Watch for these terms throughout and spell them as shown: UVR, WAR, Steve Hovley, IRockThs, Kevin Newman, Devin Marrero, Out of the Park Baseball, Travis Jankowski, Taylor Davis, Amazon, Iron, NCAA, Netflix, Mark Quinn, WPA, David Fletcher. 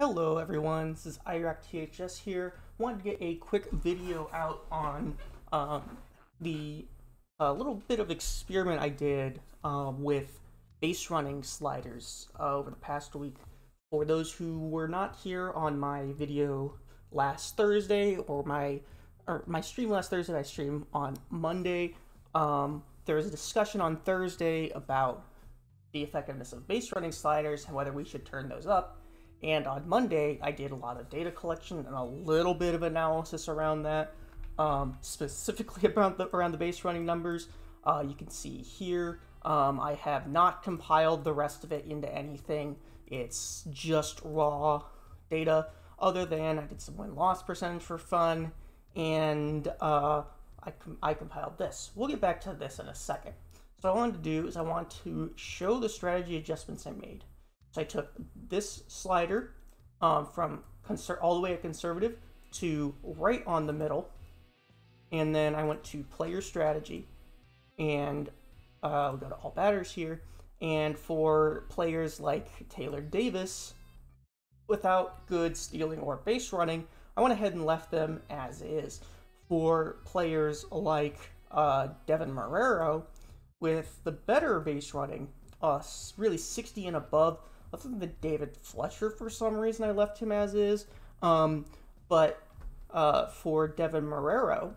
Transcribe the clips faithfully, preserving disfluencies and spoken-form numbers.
Hello everyone, this is IRockThs here. Wanted to get a quick video out on um, the uh, little bit of experiment I did uh, with base running sliders uh, over the past week. For those who were not here on my video last Thursday or my or my stream last Thursday, I streamed on Monday. Um, there was a discussion on Thursday about the effectiveness of base running sliders and whether we should turn those up. And on Monday, I did a lot of data collection and a little bit of analysis around that, um, specifically around the, around the base running numbers. Uh, you can see here, um, I have not compiled the rest of it into anything. It's just raw data, other than I did some win-loss percentage for fun, and uh, I, com I compiled this. We'll get back to this in a second. So what I wanted to do is I want to show the strategy adjustments I made. So I took this slider um, from all the way at conservative to right on the middle, and then I went to player strategy, and uh, we'll go to all batters here. And for players like Taylor Davis, without good stealing or base running, I went ahead and left them as is. For players like uh, Devin Marrero, with the better base running, uh, really sixty and above. Other than the David Fletcher, for some reason, I left him as is. Um, but uh, for Devin Marrero,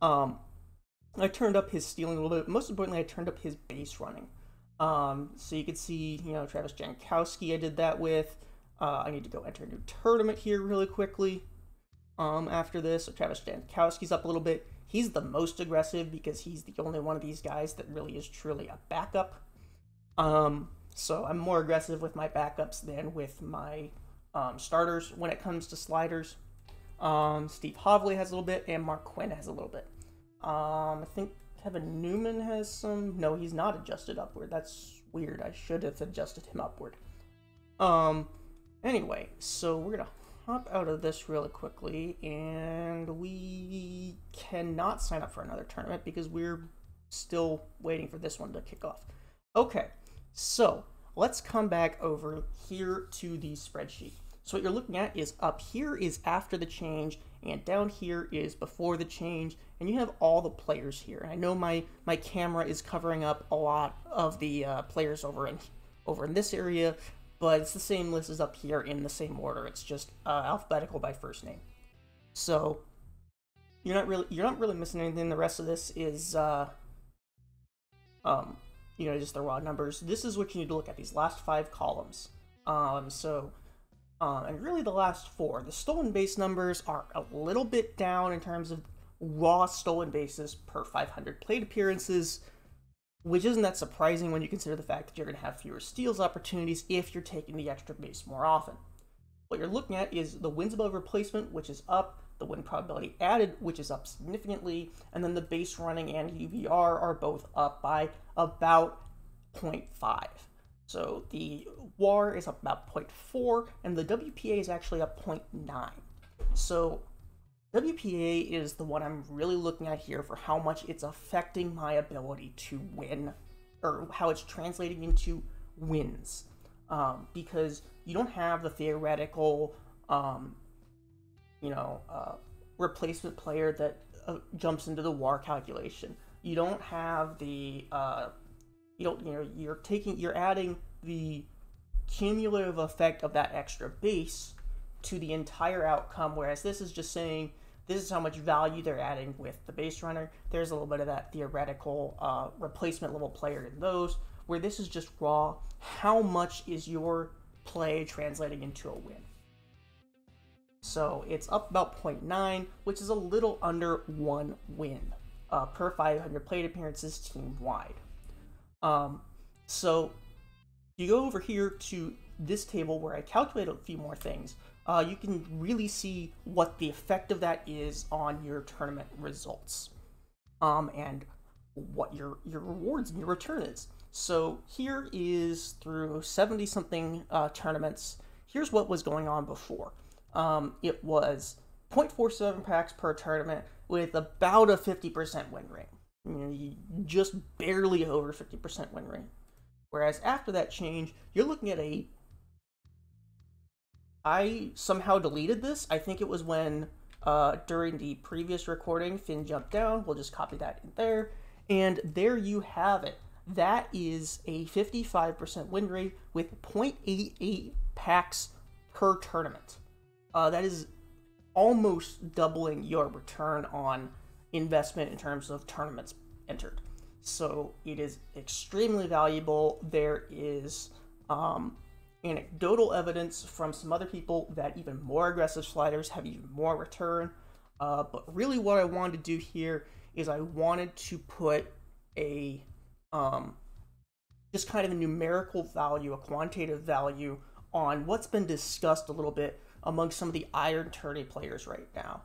um, I turned up his stealing a little bit. Most importantly, I turned up his base running. Um, so you can see, you know, Travis Jankowski I did that with. Uh, I need to go enter a new tournament here really quickly um, after this. So Travis Jankowski's up a little bit. He's the most aggressive because he's the only one of these guys that really is truly a backup. Um... So I'm more aggressive with my backups than with my um, starters when it comes to sliders. Um, Steve Hovley has a little bit, and Mark Quinn has a little bit. Um, I think Kevin Newman has some. No, he's not adjusted upward. That's weird. I should have adjusted him upward. Um, anyway, so we're going to hop out of this really quickly, and we cannot sign up for another tournament because we're still waiting for this one to kick off. Okay. So let's come back over here to the spreadsheet. So what you're looking at is up here is after the change, and down here is before the change, and you have all the players here. And I know my my camera is covering up a lot of the uh, players over in over in this area, but it's the same list as up here in the same order. It's just uh, alphabetical by first name. So you're not really you're not really missing anything. The rest of this is uh, um. you know, just the raw numbers. This is what you need to look at, these last five columns. Um, so, um, and really the last four. The stolen base numbers are a little bit down in terms of raw stolen bases per five hundred plate appearances, which isn't that surprising when you consider the fact that you're going to have fewer steals opportunities if you're taking the extra base more often. What you're looking at is the wins above replacement, which is up, the win probability added, which is up significantly, and then the base running and U V R are both up by about zero point five. So the W A R is up about zero point four, and the W P A is actually up zero point nine. So W P A is the one I'm really looking at here for how much it's affecting my ability to win, or how it's translating into wins, um, because you don't have the theoretical um, you know, uh, replacement player that uh, jumps into the W A R calculation. You don't have the, uh, you don't, you know, you're taking, you're adding the cumulative effect of that extra base to the entire outcome, whereas this is just saying, this is how much value they're adding with the base runner. There's a little bit of that theoretical uh, replacement level player in those, where this is just raw. How much is your play translating into a win? So it's up about zero point nine, which is a little under one win uh, per five hundred plate appearances team-wide. Um, so you go over here to this table where I calculate a few more things. Uh, you can really see what the effect of that is on your tournament results um, and what your, your rewards and your return is. So here is through seventy-something uh, tournaments. Here's what was going on before. Um, it was zero point four seven packs per tournament with about a fifty percent win rate. You know, you just barely over fifty percent win rate. Whereas after that change, you're looking at a I somehow deleted this. I think it was when uh, during the previous recording, Finn jumped down. We'll just copy that in there. And there you have it. That is a fifty-five percent win rate with zero point eight eight packs per tournament. Uh, that is almost doubling your return on investment in terms of tournaments entered. So it is extremely valuable. There is um, anecdotal evidence from some other people that even more aggressive sliders have even more return. Uh, but really what I wanted to do here is I wanted to put a um, just kind of a numerical value, a quantitative value on what's been discussed a little bit among some of the iron tourney players right now.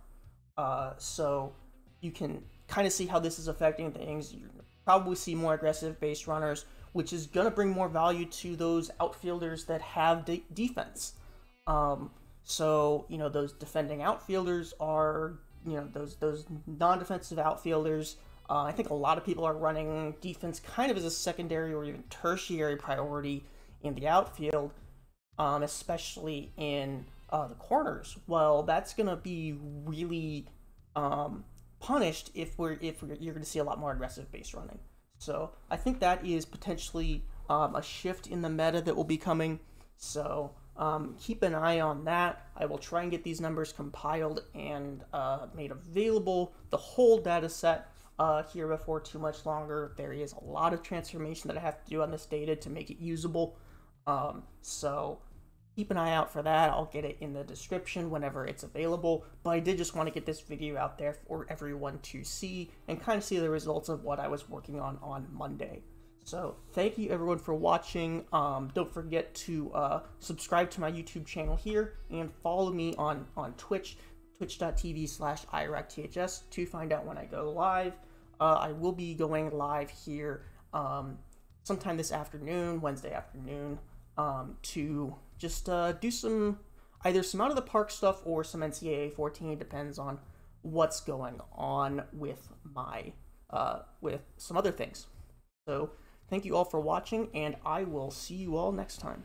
Uh, so you can kind of see how this is affecting things. You probably see more aggressive base runners, which is going to bring more value to those outfielders that have de defense. Um, so, you know, those defending outfielders are, you know, those, those non-defensive outfielders. Uh, I think a lot of people are running defense kind of as a secondary or even tertiary priority in the outfield, um, especially in uh, the corners. Well, that's going to be really um, punished if we're if we're, you're going to see a lot more aggressive base running. So I think that is potentially um, a shift in the meta that will be coming. So um, keep an eye on that. I will try and get these numbers compiled and uh, made available, the whole data set. Uh, here before too much longer. There is a lot of transformation that I have to do on this data to make it usable. Um, so keep an eye out for that. I'll get it in the description whenever it's available. But I did just want to get this video out there for everyone to see and kind of see the results of what I was working on on Monday. So thank you everyone for watching. Um, don't forget to uh, subscribe to my YouTube channel here and follow me on, on Twitch, twitch dot t v slash I rock T H S to find out when I go live. Uh, I will be going live here um, sometime this afternoon, Wednesday afternoon, um, to just uh, do some, either some out of the park stuff or some N C A A fourteen, depends on what's going on with my, uh, with some other things. So thank you all for watching, and I will see you all next time.